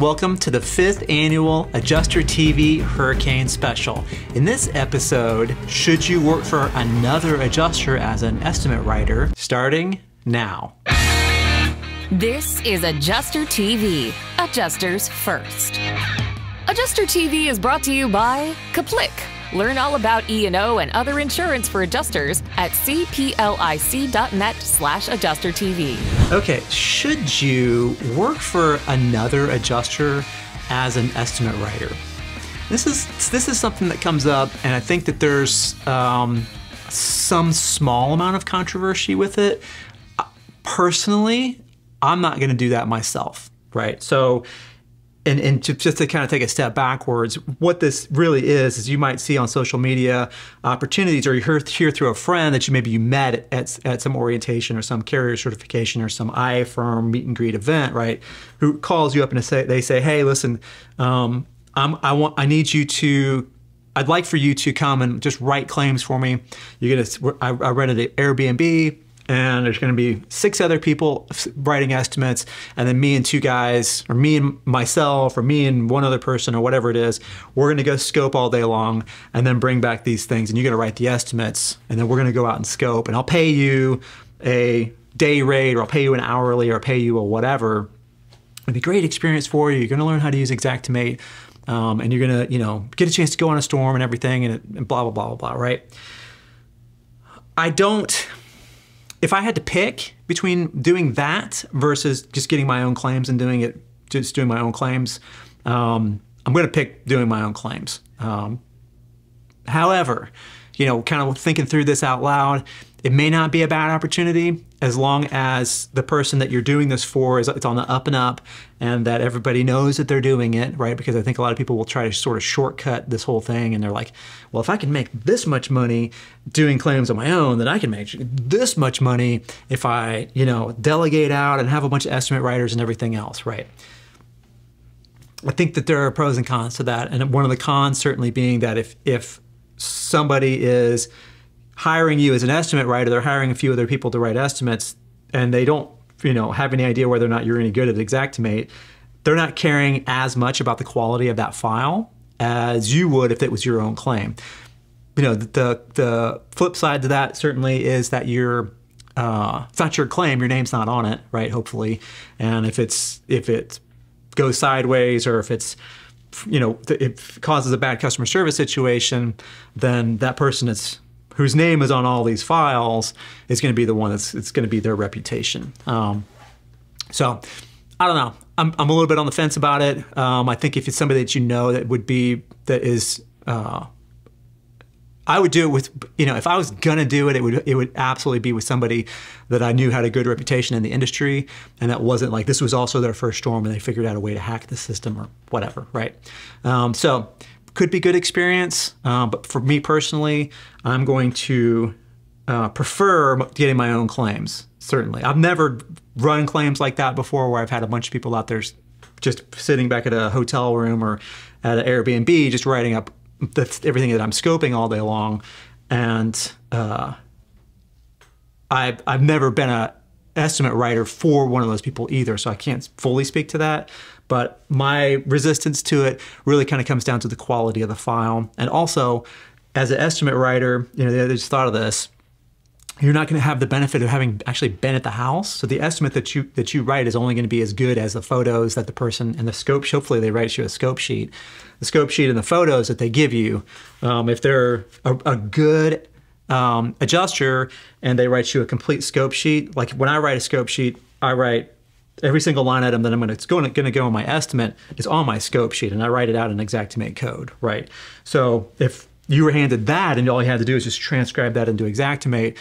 Welcome to the 5th annual Adjuster TV Hurricane Special. In this episode, should you work for another adjuster as an estimate writer? Starting now. This is Adjuster TV, adjusters first. Adjuster TV is brought to you by Caplick. Learn all about E&O and other insurance for adjusters at cplic.net/adjustertv. Okay, should you work for another adjuster as an estimate writer? This is something that comes up, and I think that there's some small amount of controversy with it. Personally, I'm not going to do that myself, right? So. And just to kind of take a step backwards, what this really is you might see on social media opportunities, or you hear through a friend that you met at some orientation or some carrier certification or some IA firm meet and greet event, right? Who calls you up and they say, hey, listen, I'd like for you to come and just write claims for me. I rented an Airbnb, and there's going to be 6 other people writing estimates, and then me and 2 guys, or me and myself, or me and 1 other person, or whatever it is. We're going to go scope all day long and then bring back these things, and you're going to write the estimates, and then we're going to go out and scope, and I'll pay you a day rate, or I'll pay you an hourly, or I'll pay you a whatever. It'd be a great experience for you. You're going to learn how to use Xactimate, and you're going to, you know, get a chance to go on a storm and everything, and blah, blah, blah, blah, blah, right? If I had to pick between doing that versus just getting my own claims and just doing my own claims, I'm going to pick doing my own claims. However, you know, kind of thinking through this out loud, it may not be a bad opportunity as long as the person that you're doing this for it's on the up and up, and that everybody knows that they're doing it, right? Because I think a lot of people will try to sort of shortcut this whole thing, and they're like, well, if I can make this much money doing claims on my own, then I can make this much money if I, you know, delegate out and have a bunch of estimate writers and everything else, right? I think that there are pros and cons to that, and one of the cons certainly being that if somebody is hiring you as an estimate writer, they're hiring a few other people to write estimates, and they don't, you know, have any idea whether or not you're any good at Xactimate. They're not caring as much about the quality of that file as you would if it was your own claim. You know, the flip side to that certainly is that you're it's not your claim, your name's not on it, right? Hopefully, and if it goes sideways, or if it's, you know, it causes a bad customer service situation, then that person is. Whose name is on all these files is going to be the one it's going to be their reputation. So I don't know. I'm a little bit on the fence about it. I think if it's somebody that you know that would be, I would do it with, you know, if I was going to do it, it would absolutely be with somebody that I knew had a good reputation in the industry, and that wasn't like, this was also their first storm and they figured out a way to hack the system or whatever, right? So could be good experience, but for me personally, I'm going to prefer getting my own claims, certainly. I've never run claims like that before, where I've had a bunch of people out there just sitting back at a hotel room or at an Airbnb just writing up everything that I'm scoping all day long. And I've never been an estimate writer for one of those people either, so I can't fully speak to that. But my resistance to it really kind of comes down to the quality of the file. And also, as an estimate writer, you know, they just thought of this, you're not going to have the benefit of having actually been at the house. So the estimate that you write is only going to be as good as the photos that the person and the scope, hopefully they write you a scope sheet. The scope sheet and the photos that they give you, if they're a good adjuster and they write you a complete scope sheet, like when I write a scope sheet, I write every single line item that it's going to go in my estimate is on my scope sheet, and I write it out in Xactimate code, right? So if you were handed that and all you had to do is just transcribe that into Xactimate,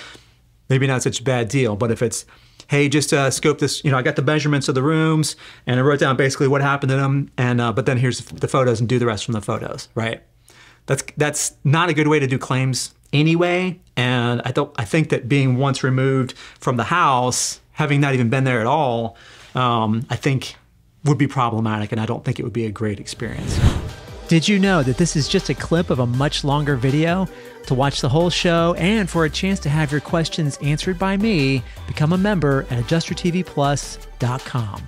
maybe not such a bad deal. But if it's, hey, just scope this, you know, I got the measurements of the rooms and I wrote down basically what happened to them, and but then here's the photos and do the rest from the photos, right? That's not a good way to do claims anyway, and I think that being once removed from the house, having not even been there at all, I think would be problematic, and I don't think it would be a great experience. Did you know that this is just a clip of a much longer video? To watch the whole show and for a chance to have your questions answered by me, become a member at AdjusterTVPlus.com.